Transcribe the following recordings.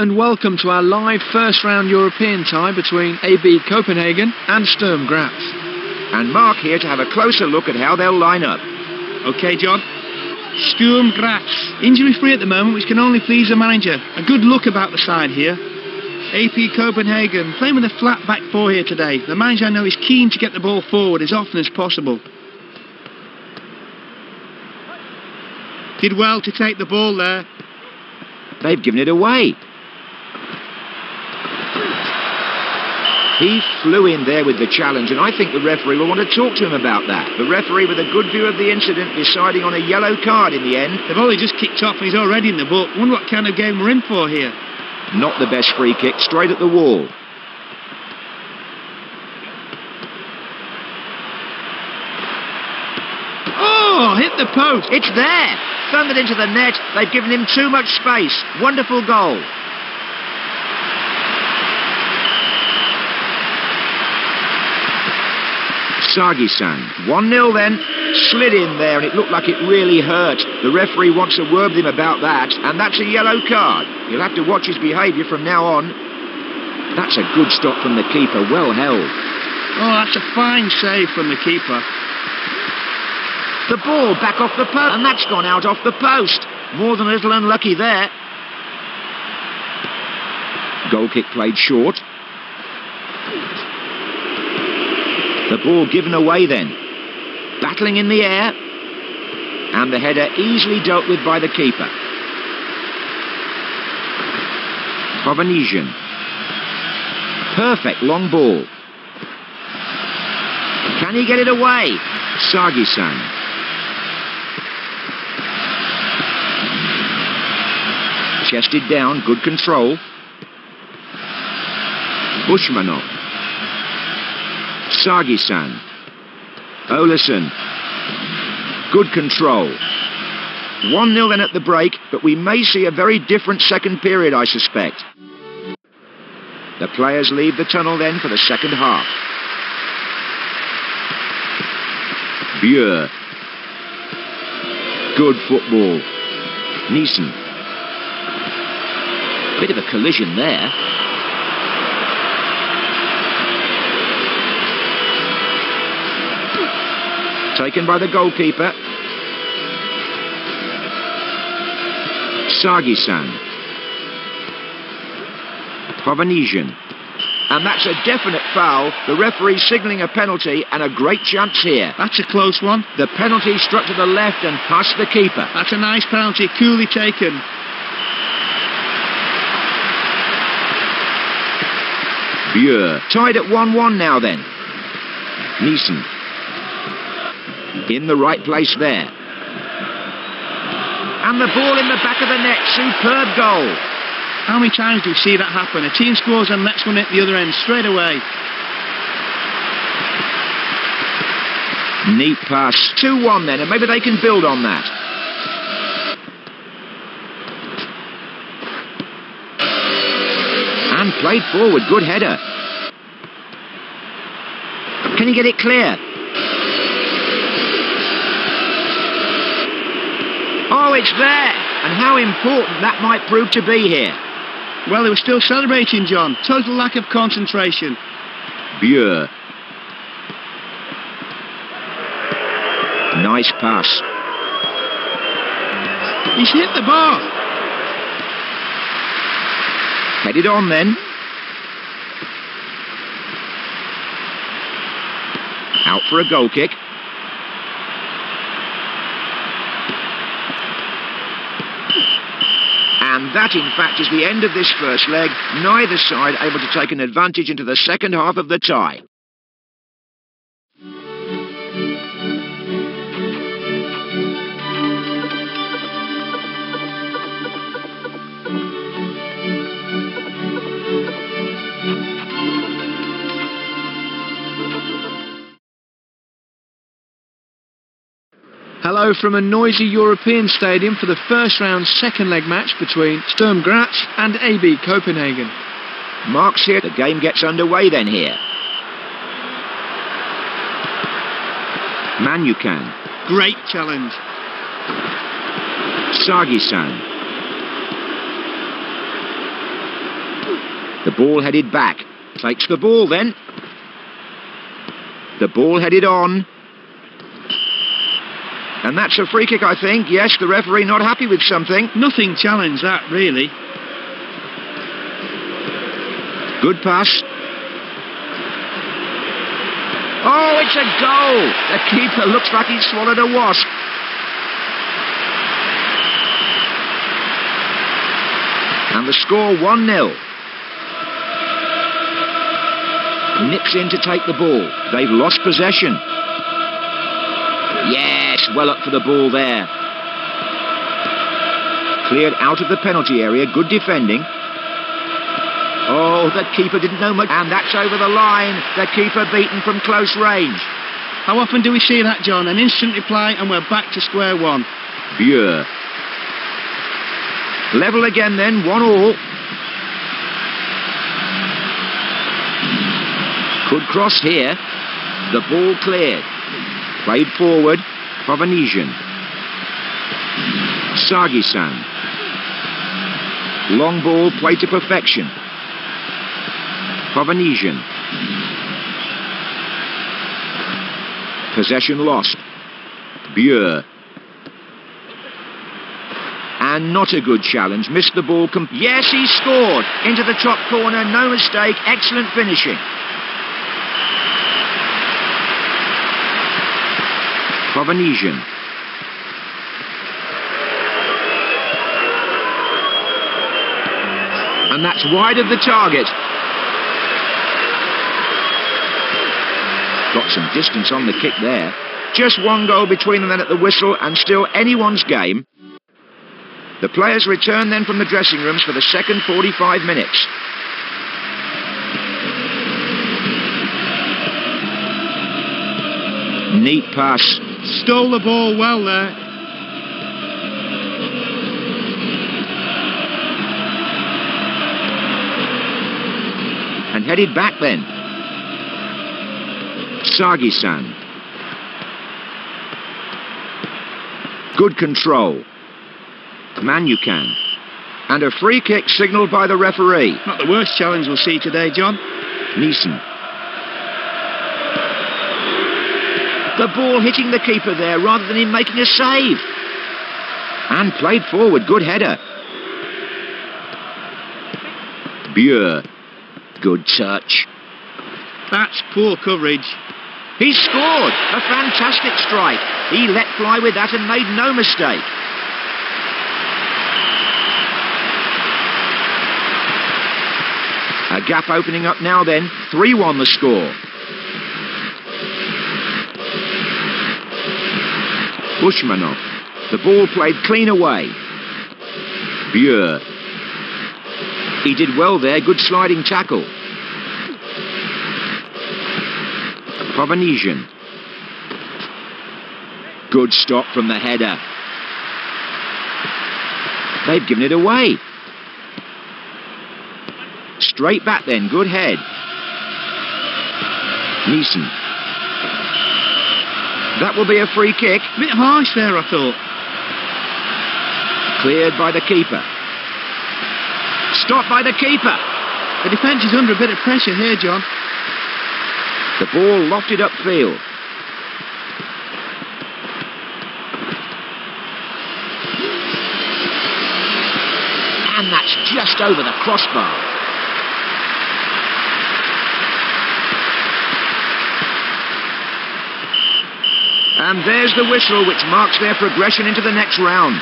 and welcome to our live first-round European tie between AB Copenhagen and Sturm Graz. And Mark here to have a closer look at how they'll line up. OK, John. Sturm Graz, injury-free at the moment, which can only please the manager. A good look about the side here. AP Copenhagen playing with a flat back four here today. The manager, I know, is keen to get the ball forward as often as possible. Did well to take the ball there. They've given it away. He flew in there with the challenge, and I think the referee will want to talk to him about that. The referee, with a good view of the incident, deciding on a yellow card in the end. They've only just kicked off and he's already in the book. Wonder what kind of game we're in for here. Not the best free kick, straight at the wall. Oh, hit the post. It's there. Thundered into the net. They've given him too much space. Wonderful goal. Sagi-san, 1-0 then, slid in there and it looked like it really hurt. The referee wants to word him about that, and that's a yellow card. He'll have to watch his behaviour from now on. That's a good stop from the keeper, well held. Oh, that's a fine save from the keeper. The ball back off the post, and that's gone out off the post. More than a little unlucky there. Goal kick played short. The ball given away then. Battling in the air. And the header easily dealt with by the keeper. Copenhagen. Perfect long ball. Can he get it away? Sagi-san. Chested down, good control. Bushmanov. Sagi-san. Olesen. Good control. 1-0 then at the break, but we may see a very different second period, I suspect. The players leave the tunnel then for the second half. Bure. Good football. Nielsen. Bit of a collision there. Taken by the goalkeeper. Sagi-san. Copenhagen. And that's a definite foul. The referee signalling a penalty and a great chance here. That's a close one. The penalty struck to the left and past the keeper. That's a nice penalty, coolly taken. Bure. Tied at 1-1 now then. Nielsen. In the right place there. And the ball in the back of the net. Superb goal. How many times do we see that happen? A team scores and lets one hit the other end straight away. Neat pass. 2-1 then, and maybe they can build on that. And played forward. Good header. Can he get it clear? Oh, it's there! And how important that might prove to be here. Well, they were still celebrating, John. Total lack of concentration. Bure. Nice pass. He's hit the bar. Headed on then. Out for a goal kick. And that, in fact, is the end of this first leg. Neither side able to take an advantage into the second half of the tie. Hello from a noisy European stadium for the first round second leg match between Sturm Graz and AB Copenhagen. Mark's here, the game gets underway then here. Manukan. Great challenge. Sagi-san. The ball headed back. Takes the ball then. The ball headed on. And that's a free kick, I think. Yes, the referee not happy with something. Nothing challenged that, really. Good pass. Oh, it's a goal! The keeper looks like he's swallowed a wasp. And the score 1-0. Nips in to take the ball. They've lost possession. Yes, well up for the ball there. Cleared out of the penalty area. Good defending. Oh, the keeper didn't know much. And that's over the line. The keeper beaten from close range. How often do we see that, John? An instant reply and we're back to square one. Bure. Level again then, 1-1. Good cross here. The ball cleared. Played forward. Polynesian. Sargi-san. Long ball played to perfection. Polynesian. Possession lost. Bure. And not a good challenge. Missed the ball. Yes, he scored. Into the top corner. No mistake. Excellent finishing. Polynesian. And that's wide of the target. Got some distance on the kick there. Just one goal between them then at the whistle, and still anyone's game. The players return then from the dressing rooms for the second 45 minutes. Neat pass. Stole the ball well there. And headed back then. Sagi-san. Good control. Manukan. And a free kick signalled by the referee. Not the worst challenge we'll see today, John. Neeson. The ball hitting the keeper there rather than him making a save. And played forward. Good header. Bure. Good touch. That's poor coverage. He scored. A fantastic strike. He let fly with that and made no mistake. A gap opening up now then. 3-1 the score. Bushmanov. The ball played clean away. Bure. He did well there. Good sliding tackle. Polynesian. Good stop from the header. They've given it away. Straight back then. Good head. Neeson. That will be a free kick. A bit harsh there, I thought. Cleared by the keeper. Stopped by the keeper. The defence is under a bit of pressure here, John. The ball lofted upfield. And that's just over the crossbar. And there's the whistle, which marks their progression into the next round.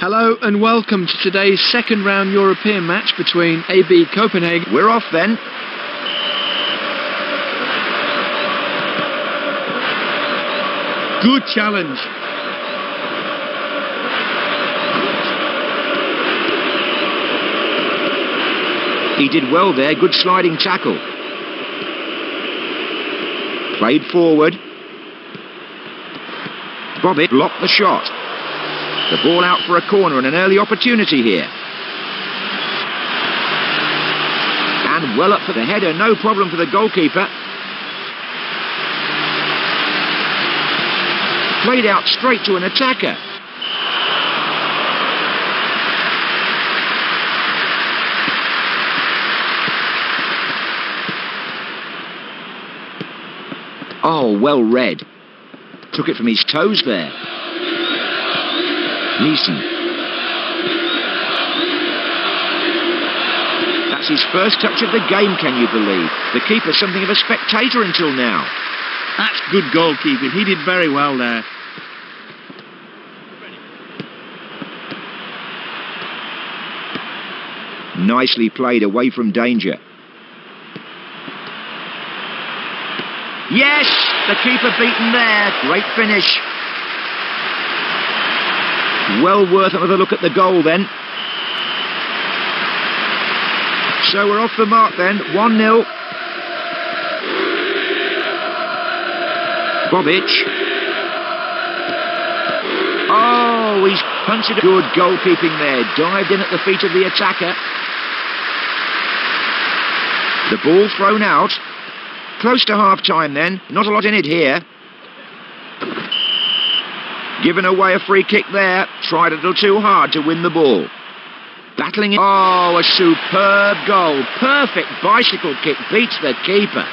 Hello and welcome to today's second round European match between AB Copenhagen. We're off then. Good challenge. He did well there. Good sliding tackle. Played forward. Bobby blocked the shot. The ball out for a corner and an early opportunity here. Good well up for the header, no problem for the goalkeeper. Played out straight to an attacker. Oh, well read. Took it from his toes there. Neeson. That's his first touch of the game, can you believe? The keeper, something of a spectator until now. That's good goalkeeping. He did very well there. Nicely played away from danger. Yes! The keeper beaten there. Great finish. Well worth another look at the goal then. So we're off the mark then, 1-0. Bobic. Oh, he's punched it. Good goalkeeping there. Dived in at the feet of the attacker. The ball thrown out. Close to half-time then. Not a lot in it here. Given away a free kick there. Tried a little too hard to win the ball. Battling it. Oh, a superb goal. Perfect bicycle kick. Beats the keeper.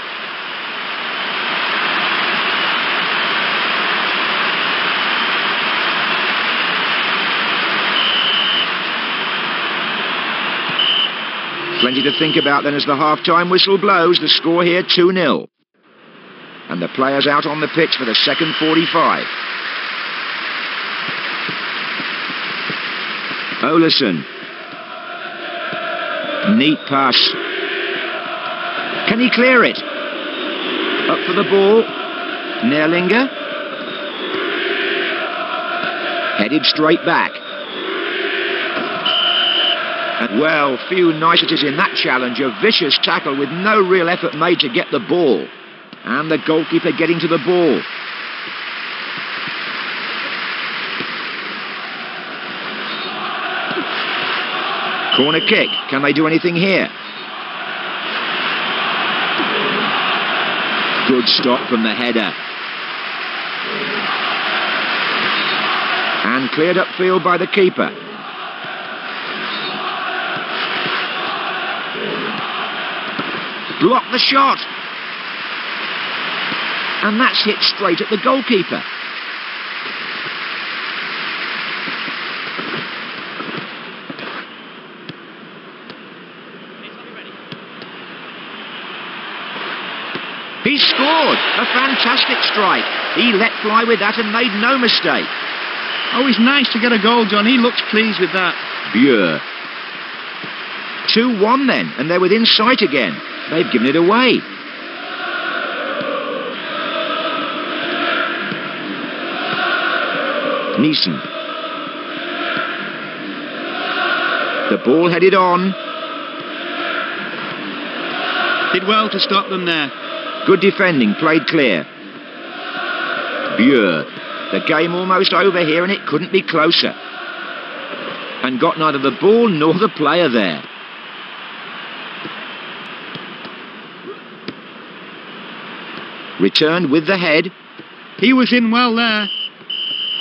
Plenty to think about then as the half-time whistle blows. The score here, 2-0. And the players out on the pitch for the second 45. Olesen. Neat pass. Can he clear it? Up for the ball. Nerlinger. Headed straight back. And well, few niceties in that challenge. A vicious tackle with no real effort made to get the ball. And the goalkeeper getting to the ball. Corner kick. Can they do anything here? Good stop from the header. And cleared upfield by the keeper. Blocked the shot. And that's hit straight at the goalkeeper. He scored! A fantastic strike. He let fly with that and made no mistake. Oh, it's nice to get a goal, John. He looks pleased with that. Bure. 2-1 then, and they're within sight again. They've given it away. Neeson. The ball headed on. Did well to stop them there. Good defending, played clear. Bure. The game almost over here and it couldn't be closer. And got neither the ball nor the player there. Returned with the head. He was in well there.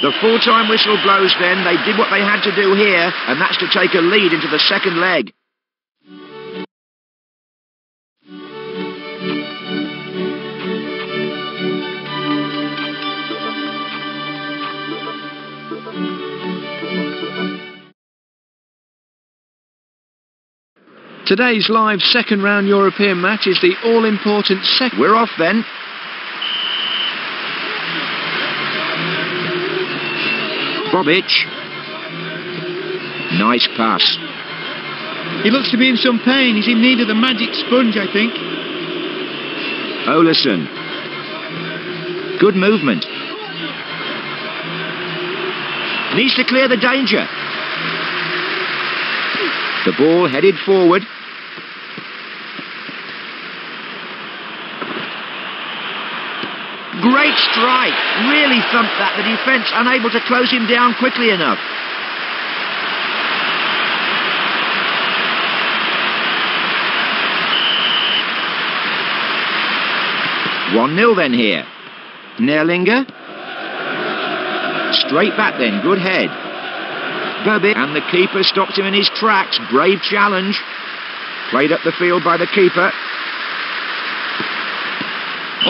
The full-time whistle blows then. They did what they had to do here, and that's to take a lead into the second leg. Today's live second-round European match is the all-important second... We're off then. Bobic. Nice pass. He looks to be in some pain. He's in need of the magic sponge, I think. Olesen. Good movement. Needs to clear the danger. The ball headed forward. Great strike. Really thumped that. The defence unable to close him down quickly enough. 1-0 then here. Nerlinger. Straight back then, good head. Bubby, and the keeper stops him in his tracks. Brave challenge. Played up the field by the keeper.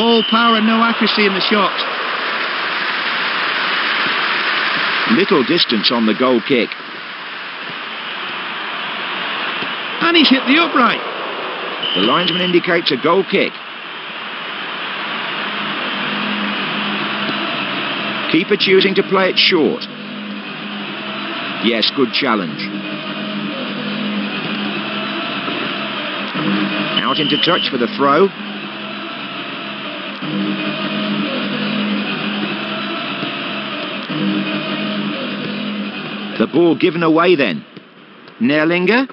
All power and no accuracy in the shot. Little distance on the goal kick. And he's hit the upright. The linesman indicates a goal kick. Keeper choosing to play it short. Yes, good challenge. Out into touch for the throw. The ball given away then. Nerlinger.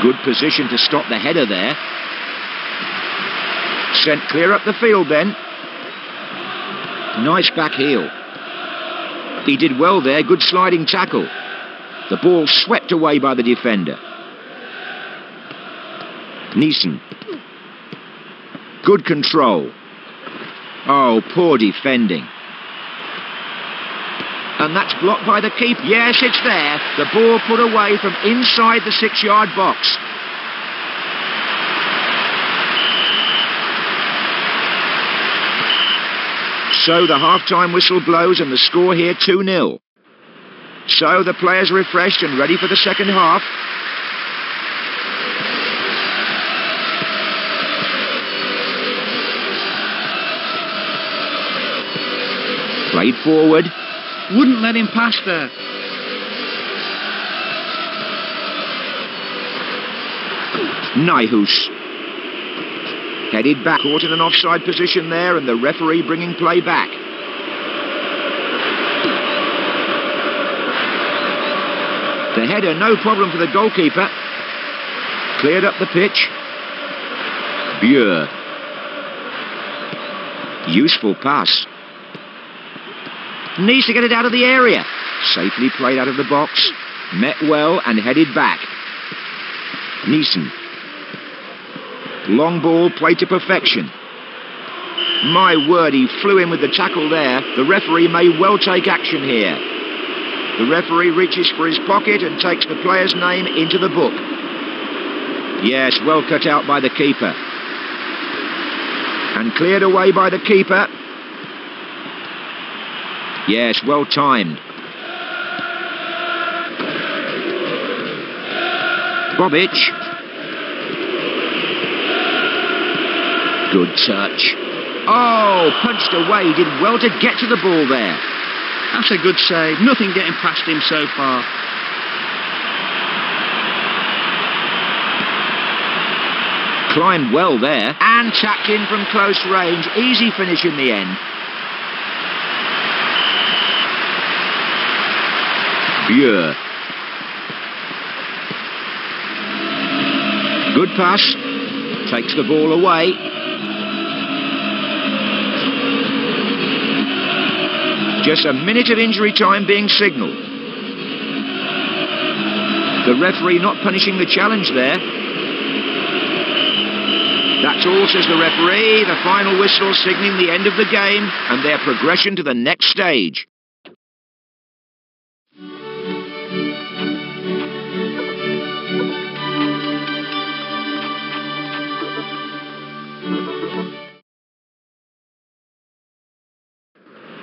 Good position to stop the header there. Sent clear up the field then. Nice back heel. He did well there, good sliding tackle. The ball swept away by the defender. Neeson. Good control. Oh, poor defending. And that's blocked by the keeper. Yes, it's there. The ball put away from inside the 6-yard box. So the half-time whistle blows and the score here 2-0. So the players refreshed and ready for the second half. Played forward. Wouldn't let him pass there. Nyhus. Headed back. Caught in an offside position there, and the referee bringing play back. The header, no problem for the goalkeeper. Cleared up the pitch. Bure. Useful pass. Needs to get it out of the area. Safely played out of the box. Met well and headed back. Neeson. Long ball played to perfection. My word, he flew in with the tackle there. The referee may well take action here. The referee reaches for his pocket and takes the player's name into the book. Yes, well cut out by the keeper. And cleared away by the keeper. Yes, well timed. Bobic. Good touch. Oh, punched away. Did well to get to the ball there. That's a good save. Nothing getting past him so far. Climbed well there. And tapped in from close range. Easy finish in the end. Good pass. Takes the ball away. Just a minute of injury time being signalled. The referee not punishing the challenge there. That's all, says the referee. The final whistle signalling the end of the game and their progression to the next stage.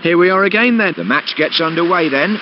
Here we are again then. The match gets underway then.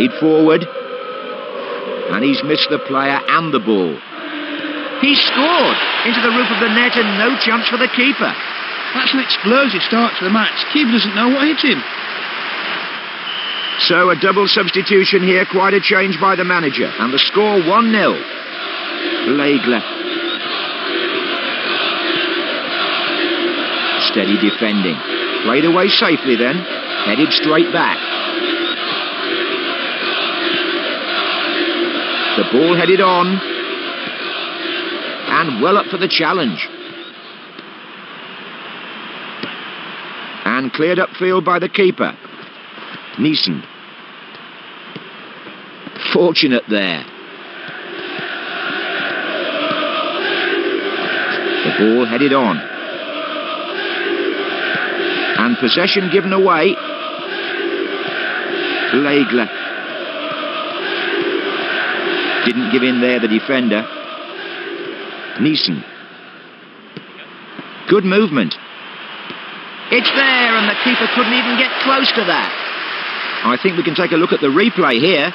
Played forward. And he's missed the player and the ball. He scored into the roof of the net and no chance for the keeper. That's an explosive start to the match. Keeper doesn't know what hit him. So a double substitution here, quite a change by the manager. And the score 1-0. Legler. Steady defending. Played away safely then. Headed straight back. The ball headed on. And well up for the challenge. And cleared upfield by the keeper. Neeson. Fortunate there. The ball headed on. And possession given away. Legler. Didn't give in there, the defender. Neeson. Good movement. It's there, and the keeper couldn't even get close to that. I think we can take a look at the replay here.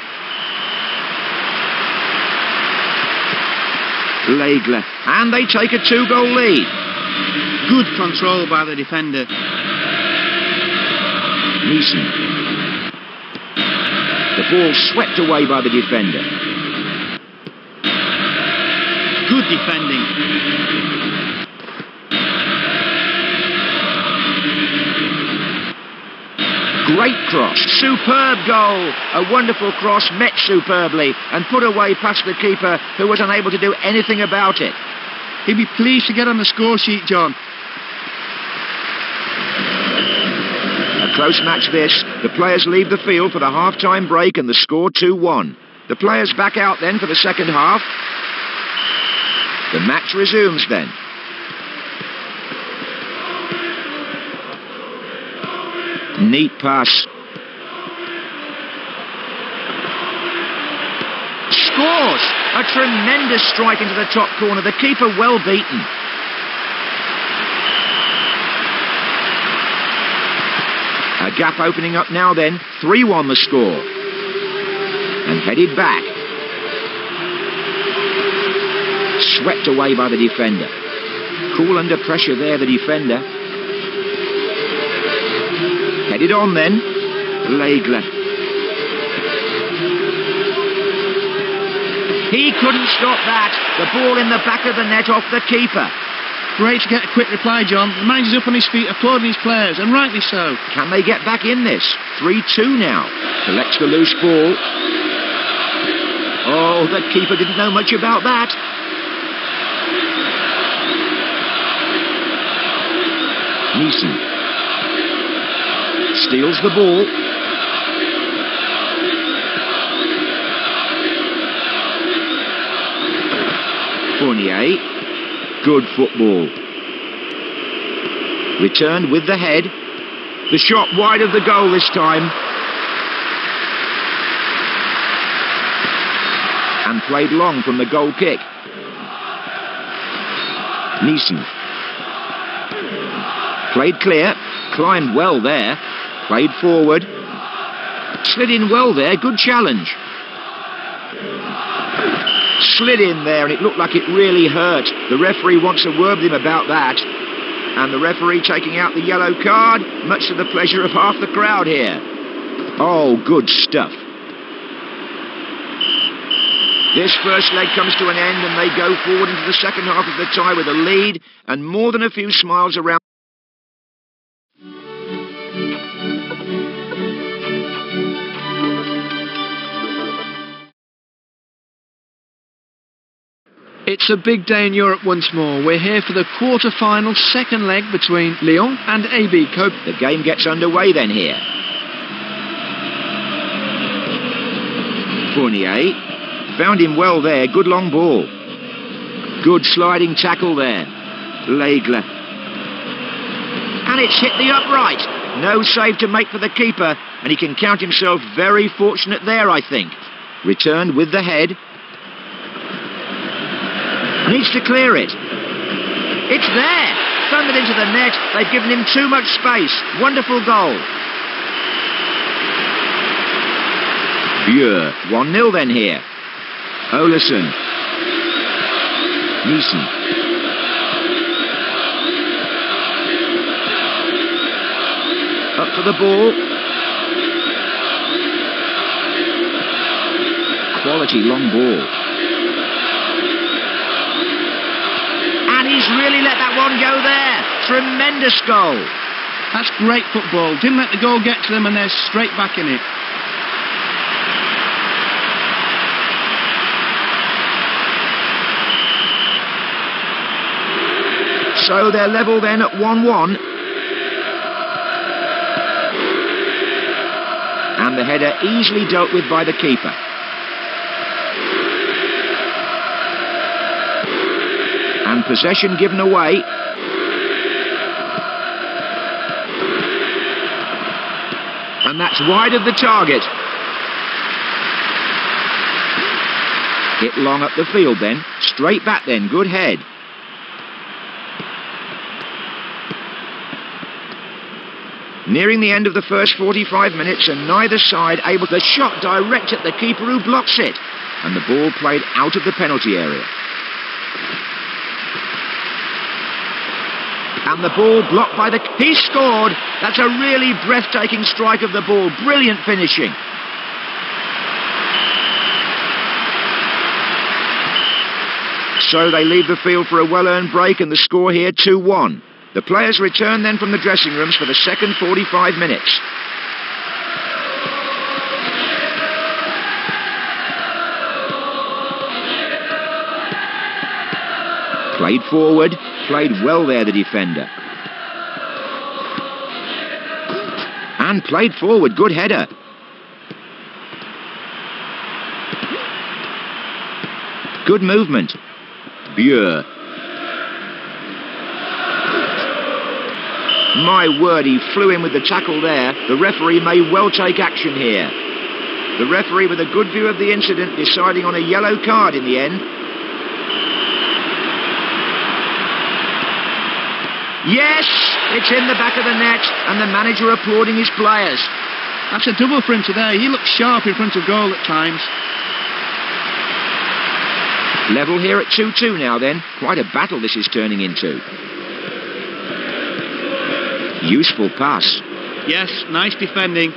Legler, and they take a 2-goal lead. Good control by the defender. Neeson. The ball swept away by the defender. Good defending. Great cross, superb goal, a wonderful cross met superbly and put away past the keeper, who was unable to do anything about it. He'd be pleased to get on the score sheet, John. A close match this. The players leave the field for the half-time break and the score 2-1. The players back out then for the second half. The match resumes then. Neat pass. Scores! A tremendous strike into the top corner. The keeper well beaten. A gap opening up now then. 3-1 the score. And headed back. Swept away by the defender. Cool under pressure there, the defender. Headed on then. Legler. He couldn't stop that. The ball in the back of the net off the keeper. Great to get a quick reply, John. The manager's up on his feet, applauding his players, and rightly so. Can they get back in this? 3-2 now. Collects the loose ball. Oh, the keeper didn't know much about that. Neeson. Steals the ball. Fournier. Good football. Returned with the head. The shot wide of the goal this time. And played long from the goal kick. Neeson. Played clear. Climbed well there. Played forward. Slid in well there. Good challenge. Slid in there and it looked like it really hurt. The referee wants to word with him about that. And the referee taking out the yellow card, much to the pleasure of half the crowd here. Oh, good stuff. This first leg comes to an end and they go forward into the second half of the tie with a lead and more than a few smiles around. It's a big day in Europe once more. We're here for the quarter-final second leg between Lyon and AB Copenhagen. The game gets underway then here. Fournier found him well there. Good long ball. Good sliding tackle there. Legler. And it's hit the upright. No save to make for the keeper. And he can count himself very fortunate there, I think. Returned with the head. Needs to clear it. It's there. Thundered into the net. They've given him too much space. Wonderful goal. Bure. 1-0 then here. Olesen. Nielsen. Up for the ball. Quality long ball. And he's really let that one go there. Tremendous goal. That's great football. Didn't let the goal get to them and they're straight back in it. So they're level then at 1-1. And the header easily dealt with by the keeper. And possession given away. And that's wide of the target. Hit long up the field then. Straight back then. Good head. Nearing the end of the first 45 minutes and neither side able to shot direct at the keeper who blocks it. And the ball played out of the penalty area. And the ball blocked by the... He scored! That's a really breathtaking strike of the ball. Brilliant finishing. So they leave the field for a well-earned break and the score here 2-1. The players return then from the dressing rooms for the second 45 minutes. Played forward, played well there the defender. And played forward, good header. Good movement. Bure. My word, he flew in with the tackle there. The referee may well take action here. The referee with a good view of the incident deciding on a yellow card in the end. Yes, it's in the back of the net and the manager applauding his players. That's a double for him today. He looks sharp in front of goal at times. Level here at 2-2 now then. Quite a battle this is turning into. Useful pass. Yes, nice defending.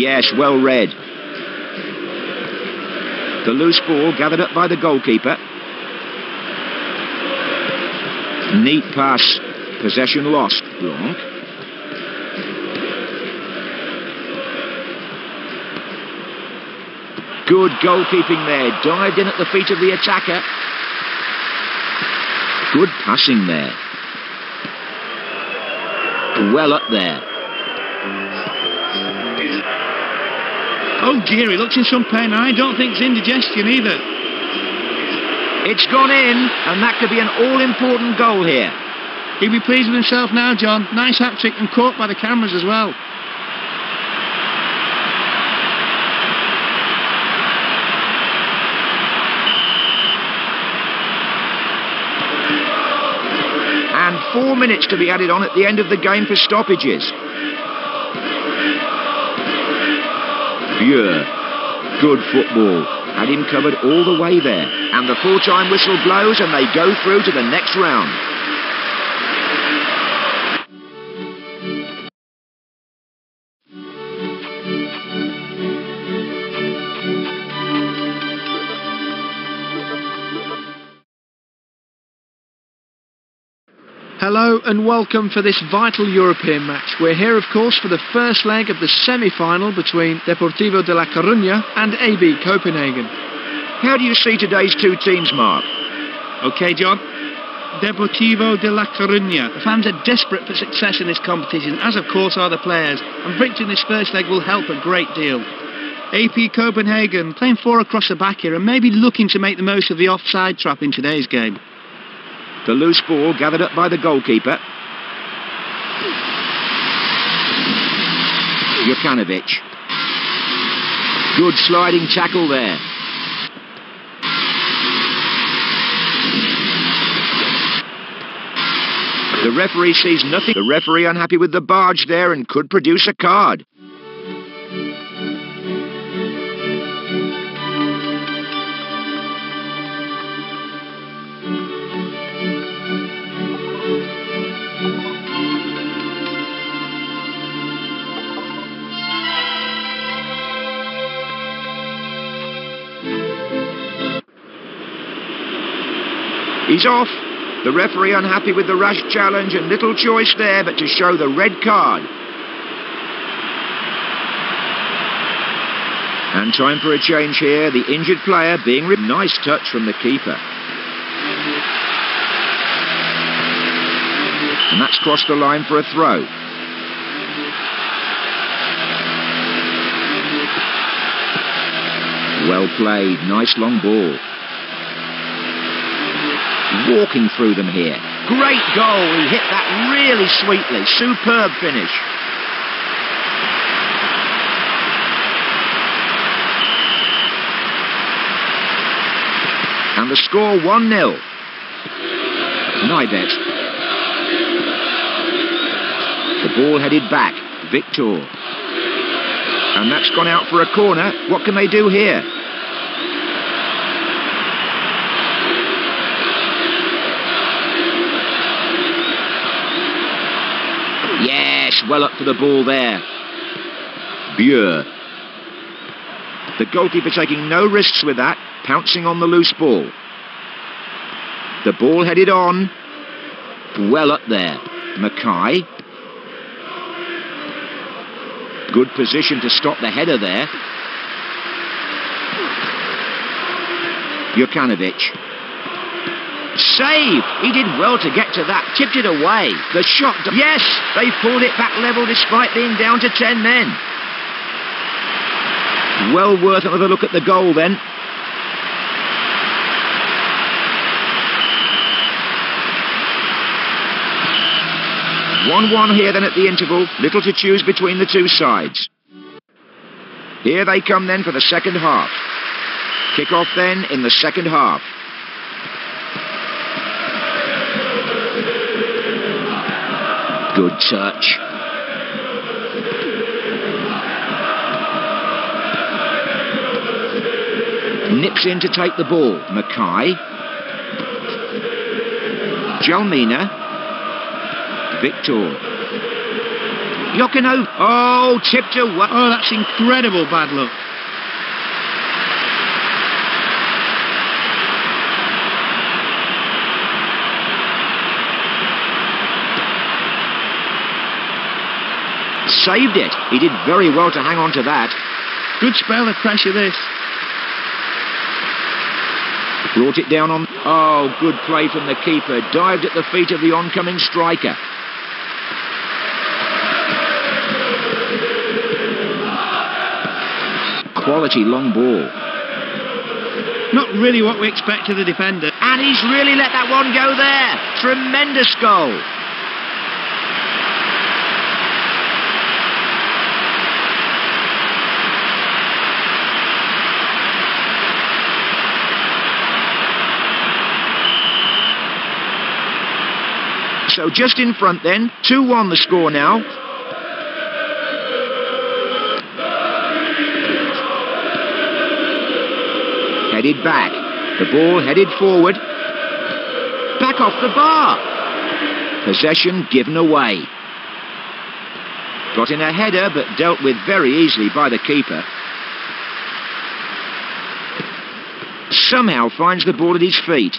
Yes, well read. The loose ball gathered up by the goalkeeper. Neat pass. Possession lost. Blanc. Good goalkeeping there. Dived in at the feet of the attacker. Good passing there. Well up there. Oh dear, he looks in some pain. I don't think it's indigestion either. It's gone in, and that could be an all-important goal here. He'll be pleased with himself now, John. Nice hat-trick and caught by the cameras as well. And 4 minutes to be added on at the end of the game for stoppages. Bure, good football, had him covered all the way there. And the full-time whistle blows and they go through to the next round. Hello and welcome for this vital European match. We're here, of course, for the first leg of the semi-final between Deportivo de la Coruña and AB Copenhagen. How do you see today's two teams, Mark? OK, John. Deportivo de la Coruña. The fans are desperate for success in this competition, as of course are the players, and victory in this first leg will help a great deal. AB Copenhagen playing four across the back here and maybe looking to make the most of the offside trap in today's game. The loose ball gathered up by the goalkeeper. Jokanovic. Good sliding tackle there. The referee sees nothing. The referee unhappy with the barge there and could produce a card. He's off. The referee unhappy with the rash challenge and little choice there but to show the red card. And time for a change here. The injured player being ripped. Nice touch from the keeper. And that's crossed the line for a throw. Well played. Nice long ball. Walking through them here. Great goal. He hit that really sweetly. Superb finish. And the score 1-0. Nybet. The ball headed back. Victor. And that's gone out for a corner. What can they do here? Yes, well up for the ball there. Bure. The goalkeeper taking no risks with that, pouncing on the loose ball. The ball headed on. Well up there. Mackay. Good position to stop the header there. Jokanovic. Save! He did well to get to that. Tipped it away. The shot... Yes! They pulled it back level despite being down to 10 men. Well worth another look at the goal then. One-one here then at the interval. Little to choose between the two sides. Here they come then for the second half. Kick-off then in the second half. Good touch. Nips in to take the ball. Mackay. Jalmina. Victor. Jokanovic. Oh, tipped away. Oh, that's incredible bad luck. Saved it. He did very well to hang on to that. Good spell of pressure, this. Brought it down on... Oh, good play from the keeper. Dived at the feet of the oncoming striker. Quality long ball. Not really what we expect of the defender. And he's really let that one go there. Tremendous goal. So just in front then, 2-1 the score now. Headed back. The ball headed forward. Back off the bar. Possession given away. Got in a header but dealt with very easily by the keeper. Somehow finds the ball at his feet.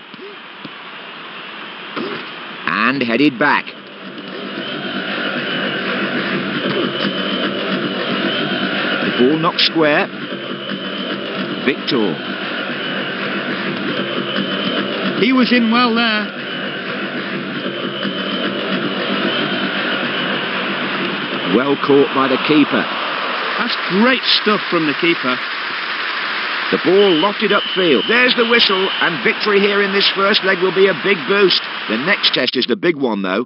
And headed back. The ball knocked square. Victor. He was in well there. Well caught by the keeper. That's great stuff from the keeper. The ball lofted upfield. There's the whistle, and victory here in this first leg will be a big boost. The next test is the big one, though.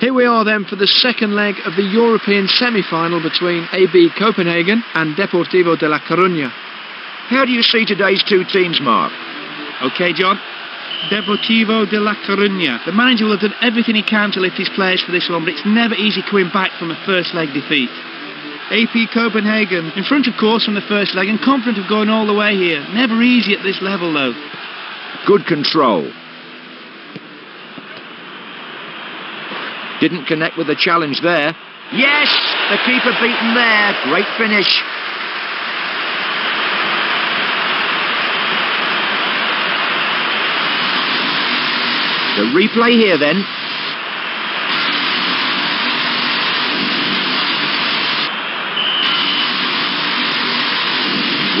Here we are then for the second leg of the European semi-final between AB Copenhagen and Deportivo de la Coruña. How do you see today's two teams, Mark? OK, John. Deportivo de la Coruña. The manager will have done everything he can to lift his players for this one, but it's never easy coming back from a first-leg defeat. AP Copenhagen, in front of course from the first leg and confident of going all the way here. Never easy at this level, though. Good control. Didn't connect with the challenge there. Yes, the keeper beaten there. Great finish. The replay here then.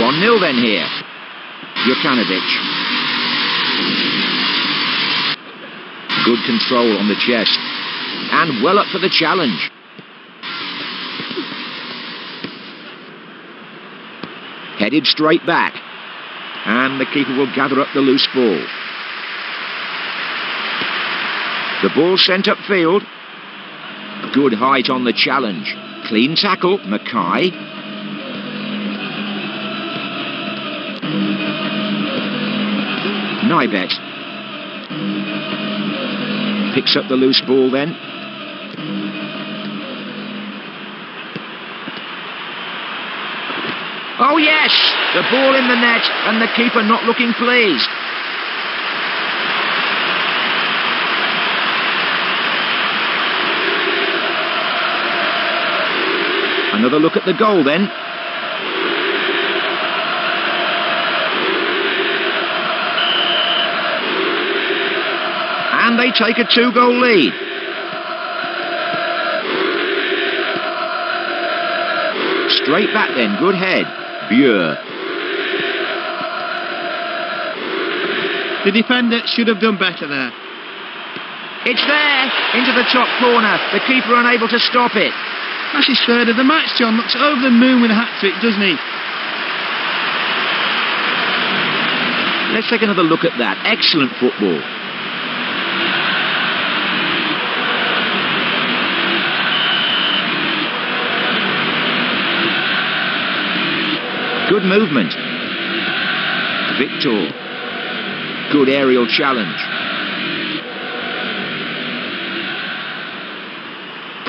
One nil then here. Jokanovic. Good control on the chest. And well up for the challenge. Headed straight back. And the keeper will gather up the loose ball. The ball sent upfield. Good height on the challenge. Clean tackle, Mackay. Nybet. Picks up the loose ball then. Oh yes! The ball in the net and the keeper not looking pleased. Another look at the goal then. And they take a 2-goal lead. Straight back then, good head. Bure. The defender should have done better there. It's there, into the top corner. The keeper unable to stop it. That's his third of the match, John. Looks over the moon with a hat-trick, doesn't he? Let's take another look at that. Excellent football. Good movement. Victor. Good aerial challenge.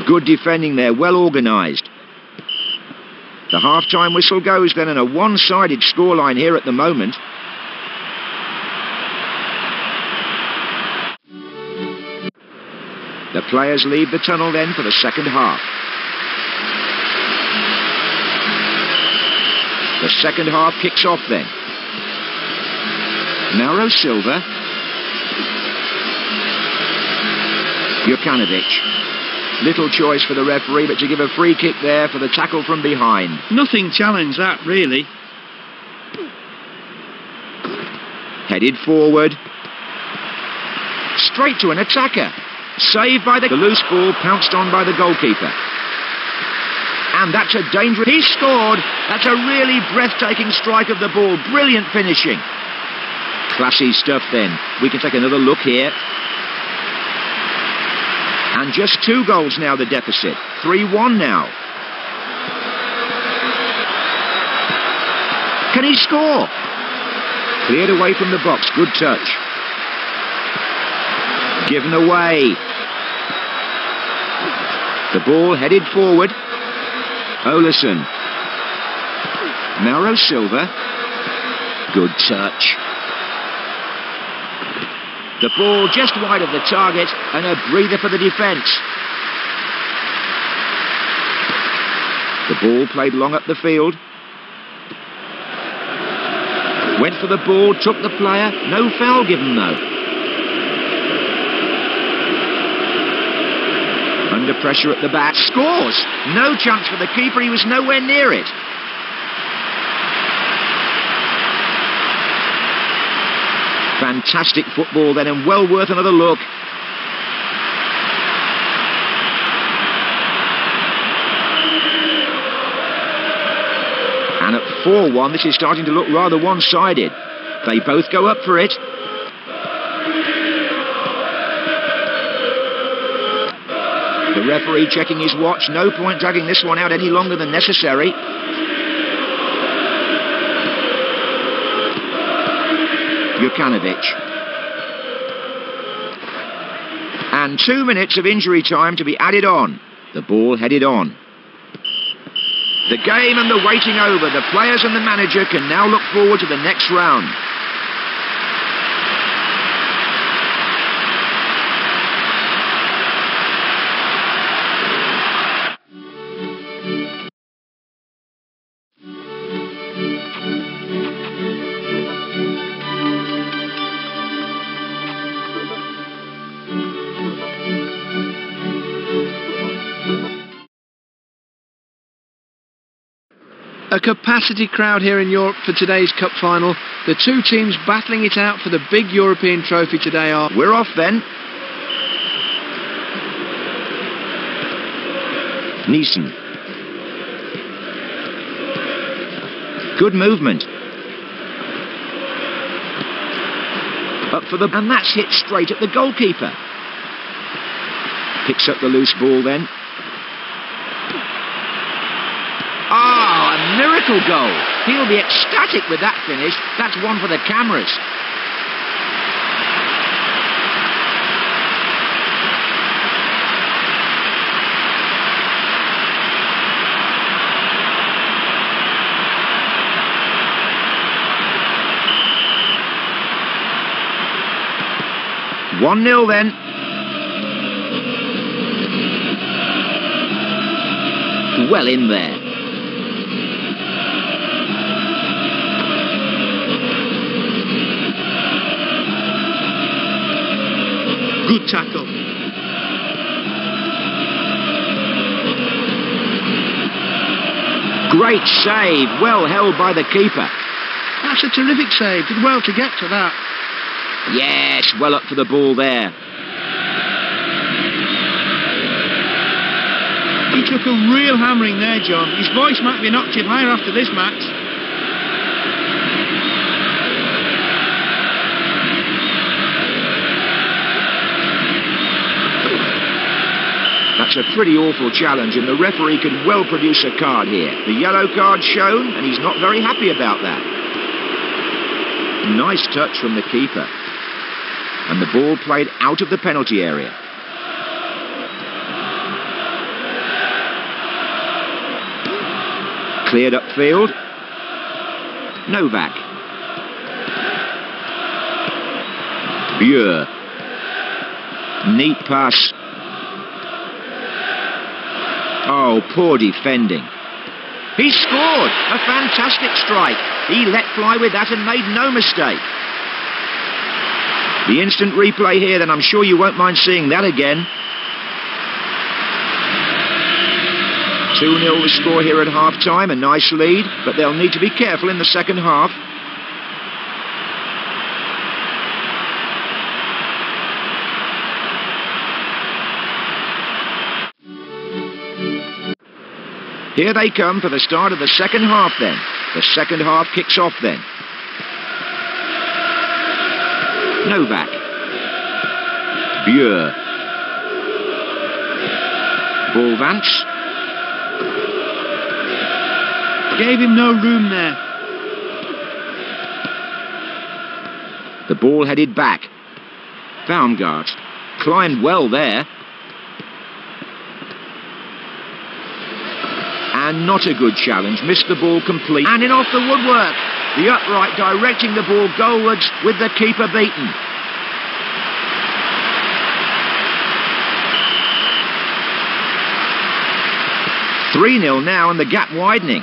Good defending there, well organised. The half-time whistle goes then, and a one-sided scoreline here at the moment. The players leave the tunnel then for the second half. The second half kicks off then. Nairo Silva. Jokanovic. Little choice for the referee, but to give a free kick there for the tackle from behind. Nothing challenged that, really. Headed forward. Straight to an attacker. Saved by the loose ball, pounced on by the goalkeeper. And that's a dangerous... He scored! That's a really breathtaking strike of the ball. Brilliant finishing. Classy stuff, then. We can take another look here. And just 2 goals now, the deficit. 3-1 now. Can he score? Cleared away from the box. Good touch. Given away. The ball headed forward. Olesen. Mauro Silva. Good touch. The ball just wide of the target, and a breather for the defence. The ball played long up the field. Went for the ball, took the player. No foul given, though. Under pressure at the back. Scores! No chance for the keeper. He was nowhere near it. Fantastic football then, and well worth another look. And at 4-1, this is starting to look rather one-sided. They both go up for it. The referee checking his watch. No point dragging this one out any longer than necessary. Jokanovic. And 2 minutes of injury time to be added on. The ball headed on. The game and the waiting over. The players and the manager can now look forward to the next round. A capacity crowd here in Europe for today's cup final. The two teams battling it out for the big European trophy today are... We're off then. Neeson. Good movement. Up for the... And that's hit straight at the goalkeeper. Picks up the loose ball then. Ah, a miracle goal. He'll be ecstatic with that finish. That's one for the cameras. One nil then. Well in there. Good tackle. Great save, well held by the keeper. That's a terrific save, did well to get to that. Yes, well up for the ball there. He took a real hammering there, John. His voice might be an octave higher after this match. That's a pretty awful challenge, and the referee can well produce a card here. The yellow card shown, and he's not very happy about that. Nice touch from the keeper. And the ball played out of the penalty area. Cleared upfield. Novak. Bure. Neat pass. Oh, poor defending. He scored! A fantastic strike. He let fly with that and made no mistake. The instant replay here, then I'm sure you won't mind seeing that again. 2-0 the score here at half-time, a nice lead, but they'll need to be careful in the second half. Here they come for the start of the second half then. The second half kicks off then. Novak. Bure. Ball-Vance. Gave him no room there. The ball headed back. Baumgart. Climbed well there. And not a good challenge. Missed the ball complete. And in off the woodwork. The upright directing the ball goalwards with the keeper beaten. Three-nil now and the gap widening.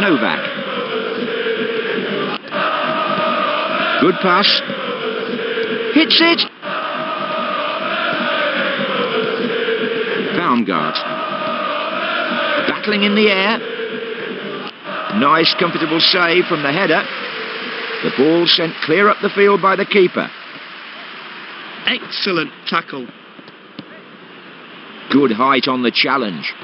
Novak. Good pass. Hits it. Baumgart. Battling in the air. Nice, comfortable save from the header. The ball sent clear up the field by the keeper. Excellent tackle. Good height on the challenge.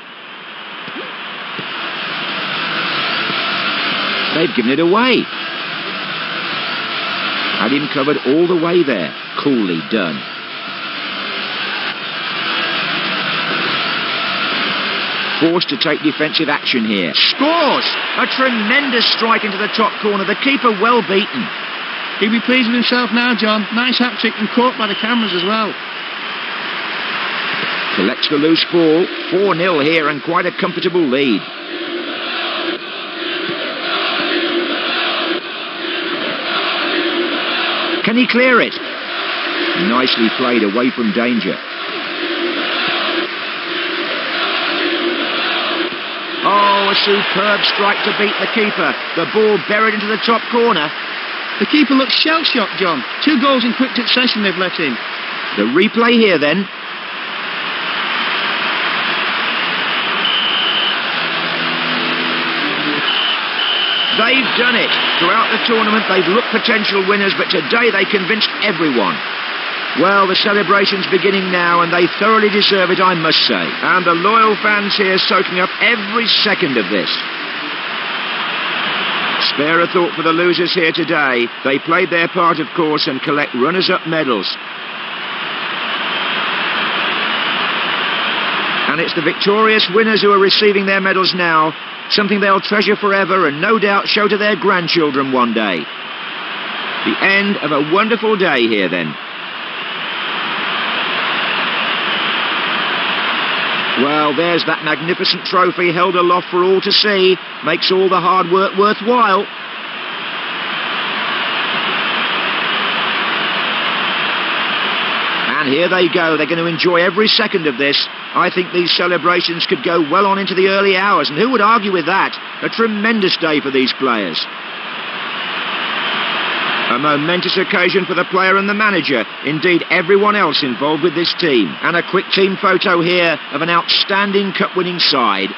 They've given it away. Had him covered all the way there. Coolly done. Forced to take defensive action here. Scores! A tremendous strike into the top corner. The keeper well beaten. He'll be pleased with himself now, John. Nice hat-trick and caught by the cameras as well. Collects the loose ball. 4-0 here and quite a comfortable lead. Can he clear it? Nicely played away from danger. Oh, a superb strike to beat the keeper. The ball buried into the top corner. The keeper looks shell-shocked, John. Two goals in quick succession they've let in. The replay here, then. They've done it. Throughout the tournament, they've looked potential winners, but today they convinced everyone. Well, the celebration's beginning now, and they thoroughly deserve it, I must say. And the loyal fans here soaking up every second of this. Spare a thought for the losers here today. They played their part, of course, and collect runners-up medals. And it's the victorious winners who are receiving their medals now, something they'll treasure forever and no doubt show to their grandchildren one day. The end of a wonderful day here, then. Well, there's that magnificent trophy held aloft for all to see. Makes all the hard work worthwhile. And here they go. They're going to enjoy every second of this. I think these celebrations could go well on into the early hours, and who would argue with that? A tremendous day for these players. A momentous occasion for the player and the manager, indeed everyone else involved with this team. And a quick team photo here of an outstanding cup-winning side.